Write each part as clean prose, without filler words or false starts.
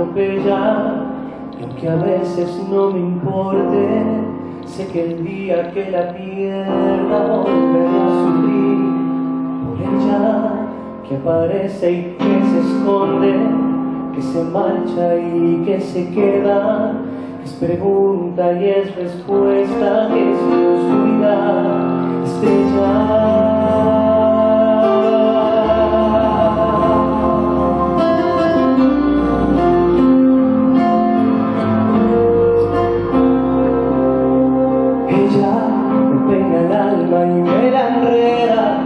atropella. Y aunque a veces no me importe, sé que el día que la tierra volverá a subir por ella, que aparece y que se esconde, que se marcha y que se queda, es pregunta y es respuesta, es oscuridad, estrella. Y me la enreda,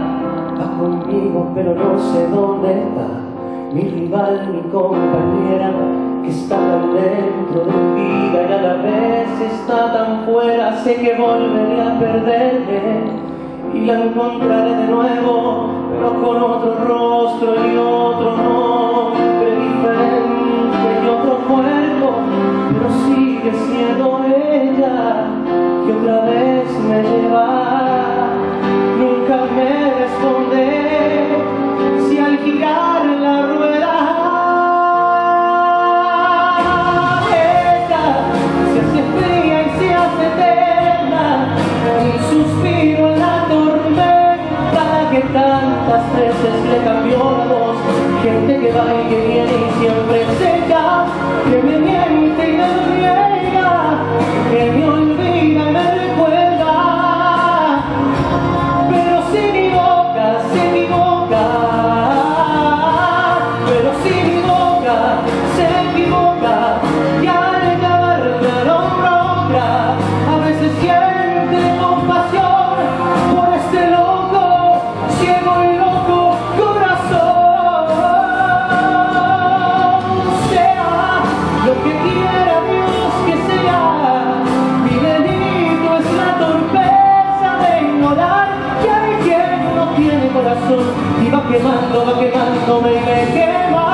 va conmigo pero no sé dónde va. Mi rival, mi compañera, que está tan dentro de mi vida y a la vez está tan fuera. Sé que volveré a perderme y la encontraré de nuevo, pero con otro rostro y otro nombre diferente y otro cuerpo, pero sigue siendo ella que otra vez me lleva. Tantas veces le cambió la voz, gente que va y que viene y siempre seca, que me miente y me riega, que me olvida y me recuerda, pero sin mi boca, sin mi boca, pero sin mi boca, se equivoca, y al acabar la ronda, a veces siente compasión por este loco. Va quemándome y me quema.